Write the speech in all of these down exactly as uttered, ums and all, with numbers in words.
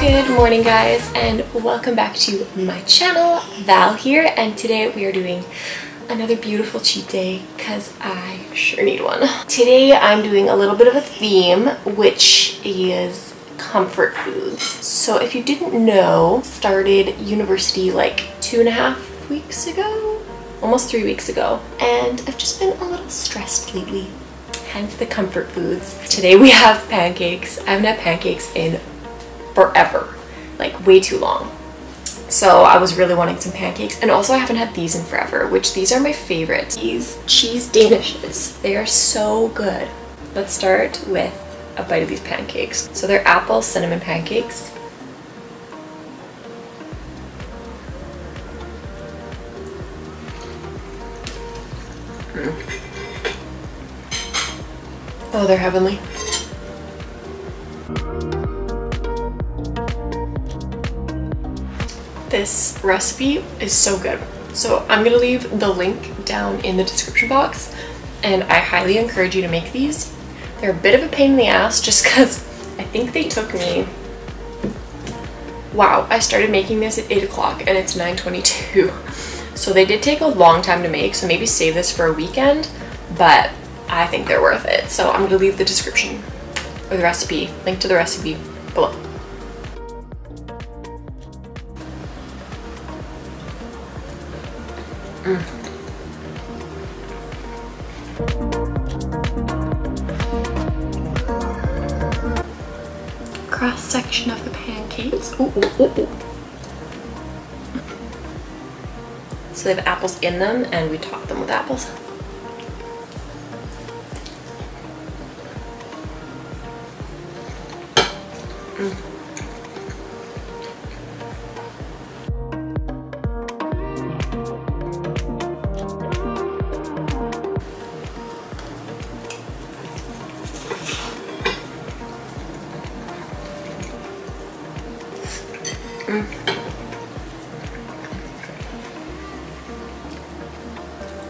Good morning guys, and welcome back to my channel. Val here, and today we are doing another beautiful cheat day because I sure need one. Today I'm doing a little bit of a theme, which is comfort foods. So if you didn't know, started university like two and a half weeks ago, almost three weeks ago, and I've just been a little stressed lately, hence the comfort foods. Today we have pancakes. I haven't had pancakes in forever, like way too long. So I was really wanting some pancakes, and also I haven't had these in forever, which these are my favorites. These cheese danishes, they are so good. Let's start with a bite of these pancakes. So they're apple cinnamon pancakes. Mm. Oh, they're heavenly. This recipe is so good. So I'm gonna leave the link down in the description box, and I highly encourage you to make these. They're a bit of a pain in the ass just because I think they took me, wow, I started making this at eight o'clock and it's nine twenty-two. So they did take a long time to make, so maybe save this for a weekend, but I think they're worth it. So I'm gonna leave the description or the recipe, link to the recipe below. Mm. Cross section of the pancakes. Ooh, ooh, ooh, ooh. So they have apples in them, and we top them with apples. Mm. Mm.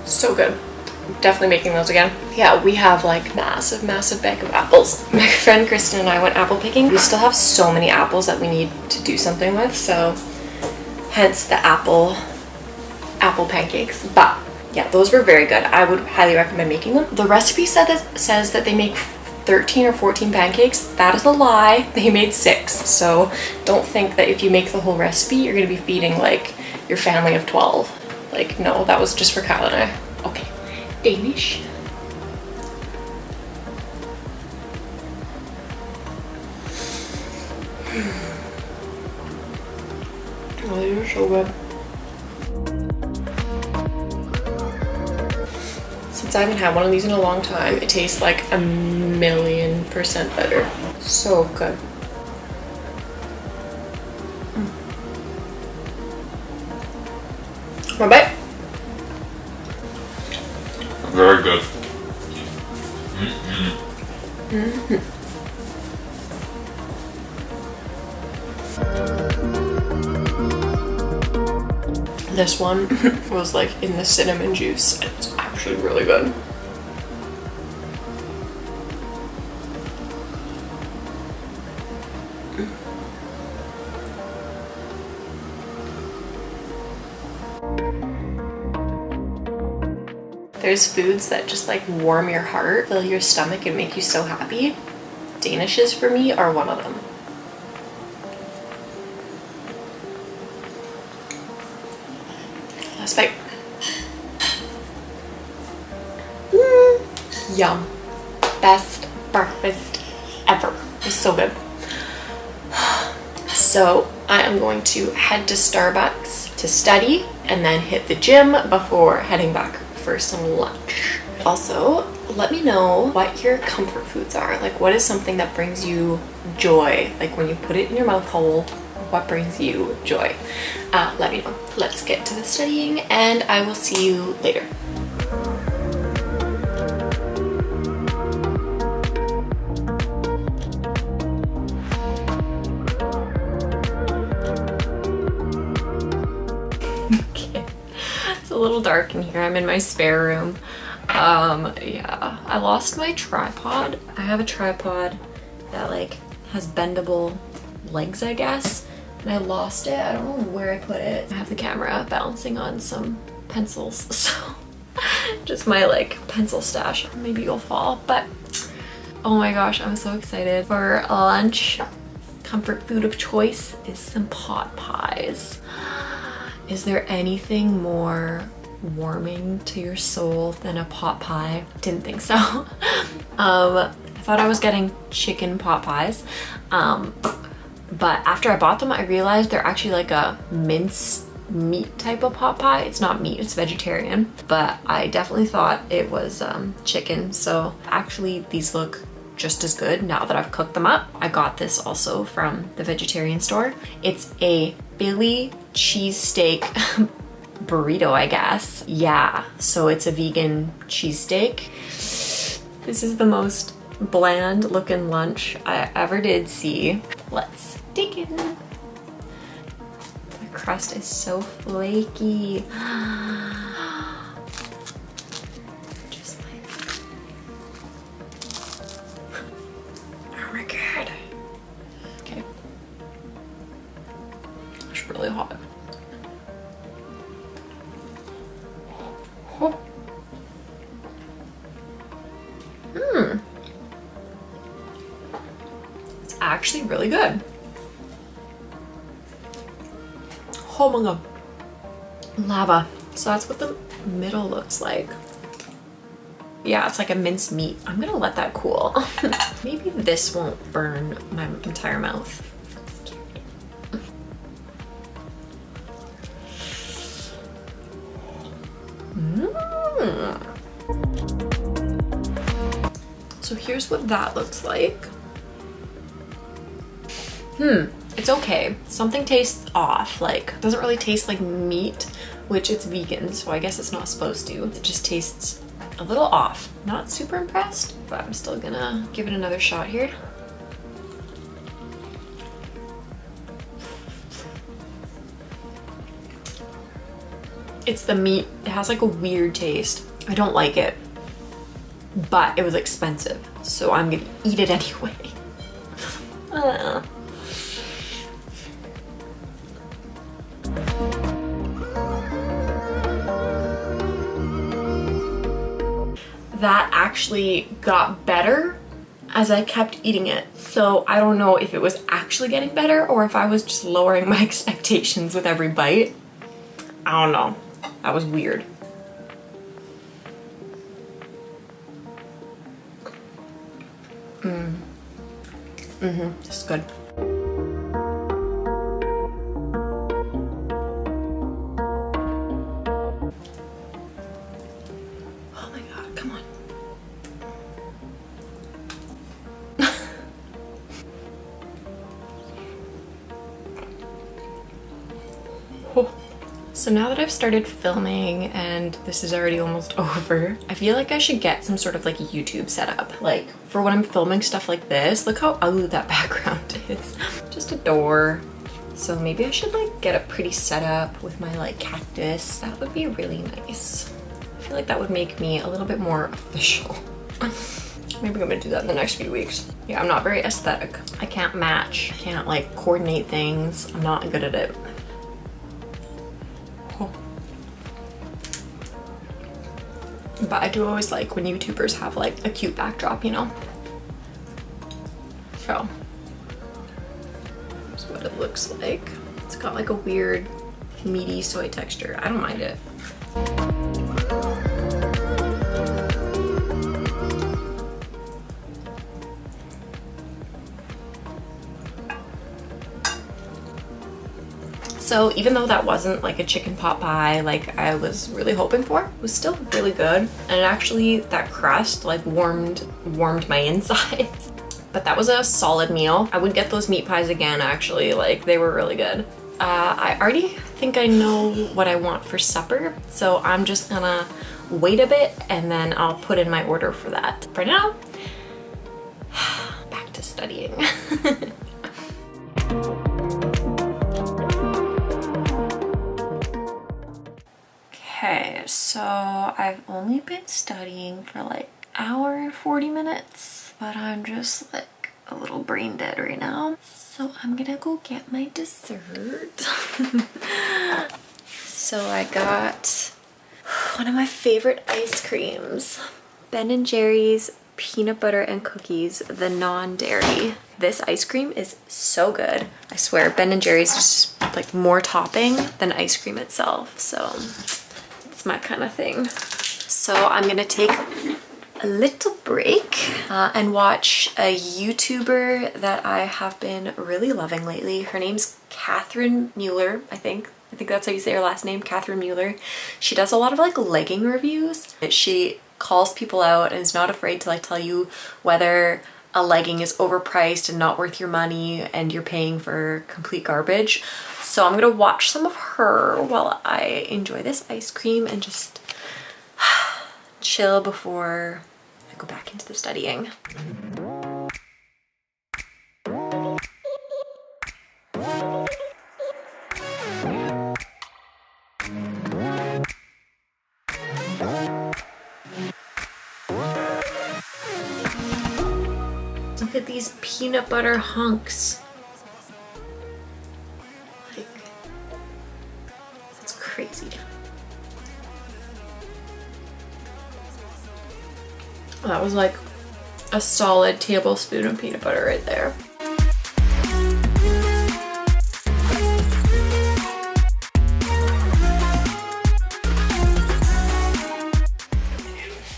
So good. Definitely making those again. Yeah, we have like massive, massive bag of apples. My friend Kristen and I went apple picking. We still have so many apples that we need to do something with, so hence the apple, apple pancakes. But yeah, those were very good. I would highly recommend making them. The recipe said that, says that they make thirteen or fourteen pancakes. That is a lie. They made six. So don't think that if you make the whole recipe, you're gonna be feeding like your family of twelve. Like, no, that was just for Kyle and I. Okay, Danish. Oh, these are so good. Since I haven't had one of these in a long time, it tastes like a million percent better. So good. Mm. One bite. Very good. Mm-hmm. Mm-hmm. This one was like in the cinnamon juice. It's actually really good. There's foods that just like warm your heart, fill your stomach, and make you so happy. Danishes for me are one of them. Last bite. Mm, yum. Best breakfast ever. It's so good. So I am going to head to Starbucks to study and then hit the gym before heading back for some lunch. Also, let me know what your comfort foods are. Like, what is something that brings you joy? Like when you put it in your mouth hole, what brings you joy? Uh, let me know. Let's get to the studying, and I will see you later. Okay, it's a little dark in here. I'm in my spare room. Um, yeah, I lost my tripod. I have a tripod that like has bendable legs, I guess, and I lost it. I don't know where I put it. I have the camera balancing on some pencils, so just my like pencil stash. Maybe you'll fall, but oh my gosh, I'm so excited. For lunch, comfort food of choice is some pot pies. Is there anything more warming to your soul than a pot pie? Didn't think so. um, I thought I was getting chicken pot pies, um, but after I bought them, I realized they're actually like a minced meat type of pot pie. It's not meat, it's vegetarian, but I definitely thought it was um, chicken. So actually these look just as good now that I've cooked them up. I got this also from the vegetarian store. It's a Philly cheesesteak burrito, I guess. Yeah, so it's a vegan cheesesteak. This is the most bland looking lunch I ever did see. Let's dig in. The crust is so flaky. Just like, oh my god. Okay, it's really hot. Hmm. It's actually really good. Oh my god. Lava. So that's what the middle looks like. Yeah, it's like a minced meat. I'm gonna let that cool. Maybe this won't burn my entire mouth. So here's what that looks like. Hmm, it's okay. Something tastes off, like doesn't really taste like meat, which it's vegan, so I guess it's not supposed to. It just tastes a little off. Not super impressed, but I'm still gonna give it another shot here. It's the meat, it has like a weird taste. I don't like it. But it was expensive, so I'm gonna eat it anyway. uh. That actually got better as I kept eating it. So I don't know if it was actually getting better or if I was just lowering my expectations with every bite. I don't know. That was weird. Mm. Mm-hmm, this is good. Oh my god, come on. Oh. So now that I've started filming and this is already almost over, I feel like I should get some sort of like YouTube setup. Like for when I'm filming stuff like this, look how ugly that background is. Just a door. So maybe I should like get a pretty setup with my like cactus. That would be really nice. I feel like that would make me a little bit more official. Maybe I'm gonna do that in the next few weeks. Yeah, I'm not very aesthetic. I can't match, I can't like coordinate things. I'm not good at it. But I do always like when YouTubers have like a cute backdrop, you know? So, that's what it looks like. It's got like a weird meaty soy texture. I don't mind it. So even though that wasn't like a chicken pot pie like I was really hoping for, it was still really good. And actually that crust like warmed warmed my insides. But that was a solid meal. I would get those meat pies again actually, like they were really good. Uh, I already think I know what I want for supper, so I'm just gonna wait a bit and then I'll put in my order for that. For now, back to studying. Okay, so I've only been studying for like an hour and forty minutes, but I'm just like a little brain dead right now. So I'm gonna go get my dessert. So I got one of my favorite ice creams, Ben and Jerry's peanut butter and cookies, the non-dairy. This ice cream is so good. I swear, Ben and Jerry's is just like more topping than ice cream itself. So it's my kind of thing. So I'm gonna take a little break uh, and watch a YouTuber that I have been really loving lately. Her name's Katherine Mueller, I think. I think that's how you say her last name, Katherine Mueller. She does a lot of like legging reviews. She calls people out and is not afraid to like tell you whether a legging is overpriced and not worth your money and you're paying for complete garbage. So I'm gonna watch some of her while I enjoy this ice cream and just chill before I go back into the studying. Look at these peanut butter hunks. Like, that's crazy. That was like a solid tablespoon of peanut butter right there.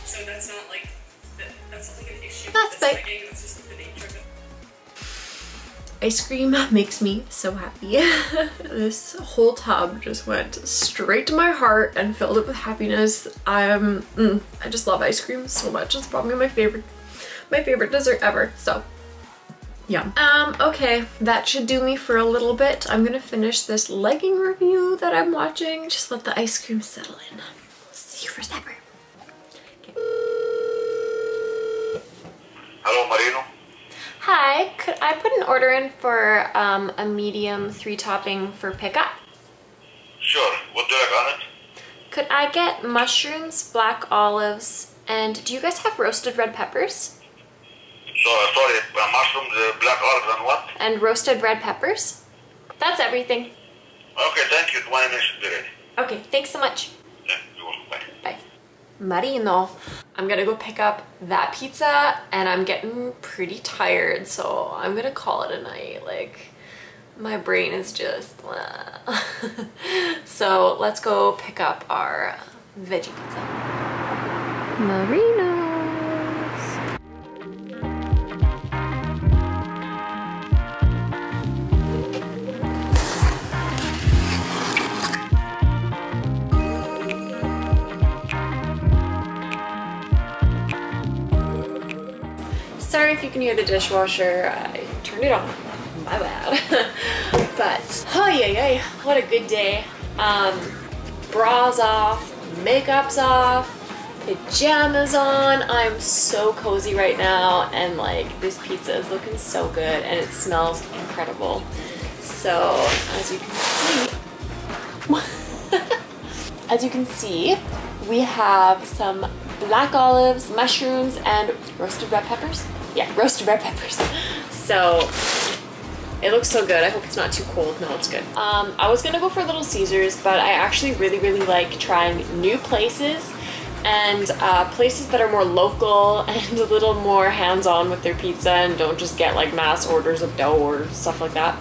So that's not like, that's not like an issue. That's big. It's just the nature of it. Ice cream makes me so happy. This whole tub just went straight to my heart and filled it with happiness. I'm, mm, I just love ice cream so much. It's probably my favorite, my favorite dessert ever. So, yum. Um, okay, that should do me for a little bit. I'm gonna finish this legging review that I'm watching. Just let the ice cream settle in. See you for supper. Okay. Hello, Marino. Hi, could I put an order in for um, a medium three topping for pickup? Sure, what do you like on it? Could I get mushrooms, black olives, and do you guys have roasted red peppers? So, sorry, mushrooms, uh, black olives, and what? And roasted red peppers. That's everything. Okay, thank you. Okay, thanks so much. Yeah, you're welcome. Bye. Bye. Marino. I'm gonna go pick up that pizza and I'm getting pretty tired, so I'm gonna call it a night. Like, my brain is just blah. So let's go pick up our veggie pizza. Marino. Sorry if you can hear the dishwasher, I turned it on, my bad. But, oh yeah, yeah, what a good day. Um, bras off, makeup's off, pajamas on. I'm so cozy right now and like this pizza is looking so good and it smells incredible. So as you can see, as you can see, we have some black olives, mushrooms, and roasted red peppers. Yeah, roasted red peppers. So it looks so good. I hope it's not too cold. No, it's good. Um, I was gonna go for Little Caesars, but I actually really, really like trying new places and uh, places that are more local and a little more hands-on with their pizza and don't just get like mass orders of dough or stuff like that.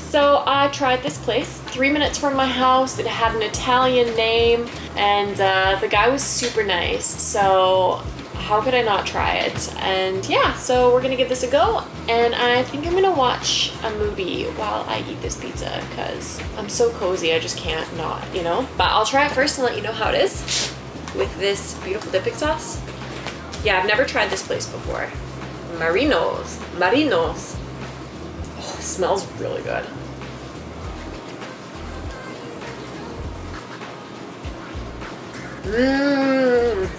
So I tried this place three minutes from my house. It had an Italian name and uh, the guy was super nice. So how could I not try it? And yeah, so we're gonna give this a go. And I think I'm gonna watch a movie while I eat this pizza because I'm so cozy, I just can't not, you know? But I'll try it first and let you know how it is with this beautiful dipping sauce. Yeah, I've never tried this place before. Marino's, Marino's. Oh, it smells really good. Mmm.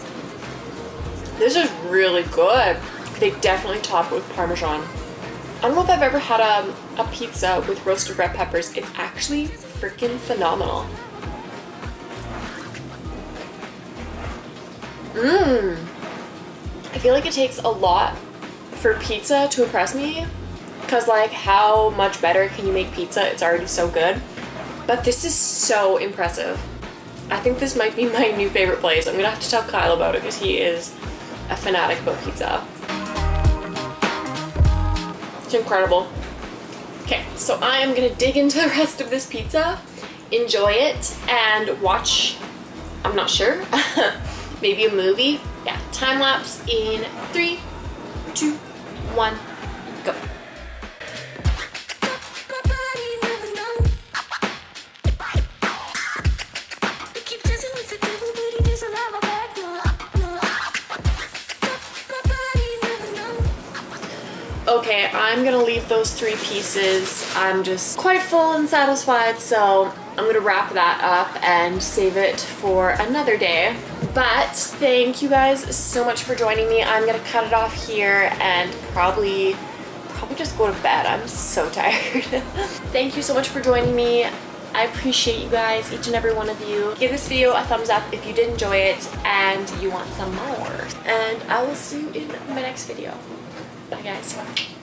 This is really good. They definitely top with Parmesan. I don't know if I've ever had a, a pizza with roasted red peppers. It's actually freaking phenomenal. Mmm. I feel like it takes a lot for pizza to impress me, because like how much better can you make pizza? It's already so good. But this is so impressive. I think this might be my new favorite place. I'm gonna have to tell Kyle about it because he is a fanatic about pizza. It's incredible. Okay, so I am gonna dig into the rest of this pizza, enjoy it, and watch, I'm not sure, maybe a movie. Yeah, time lapse in three, two, one. Okay, I'm gonna leave those three pieces. I'm just quite full and satisfied, so I'm gonna wrap that up and save it for another day. But thank you guys so much for joining me. I'm gonna cut it off here and probably, probably just go to bed. I'm so tired. Thank you so much for joining me. I appreciate you guys, each and every one of you. Give this video a thumbs up if you did enjoy it and you want some more. And I will see you in my next video. Bye guys.